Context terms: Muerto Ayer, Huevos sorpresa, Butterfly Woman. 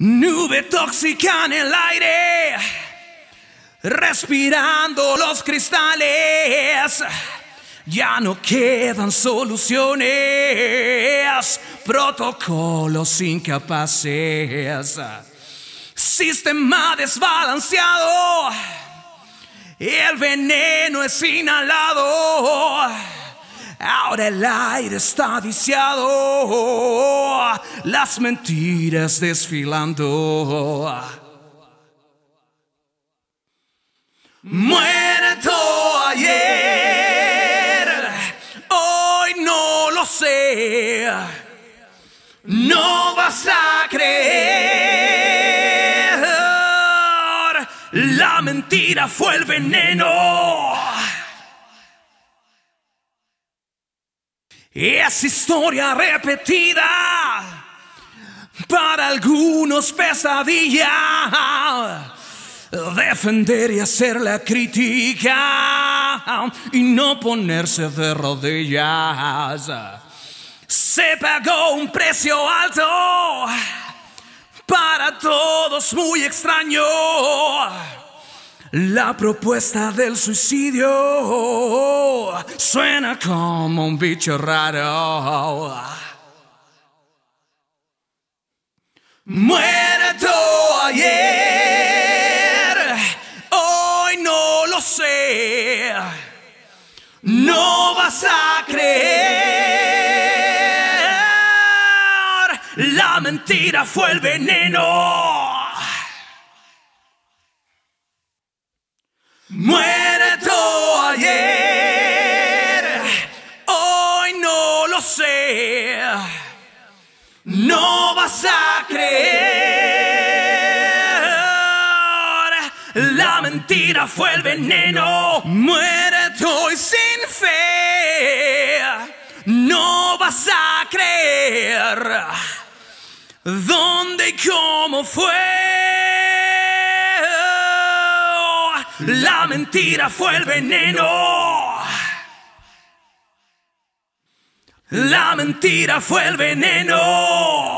Nube tóxica en el aire, respirando los cristales. Ya no quedan soluciones, protocolos incapaces, sistema desbalanceado, el veneno es inhalado. Ahora el aire está viciado, las mentiras desfilando. Muerto ayer, hoy no lo sé. No vas a creer, la mentira fue el veneno. Es historia repetida, para algunos pesadilla, defender y hacer la crítica y no ponerse de rodillas. Se pagó un precio alto, para todos muy extraño, la propuesta del suicidio suena como un bicho raro. Muerto ayer, hoy no lo sé. No vas a creer, la mentira fue el veneno. Muerto ayer, hoy no lo sé. No vas a creer, la mentira fue el veneno. Muerto y sin fe, no vas a creer dónde y cómo fue. La mentira fue el veneno. La mentira fue el veneno.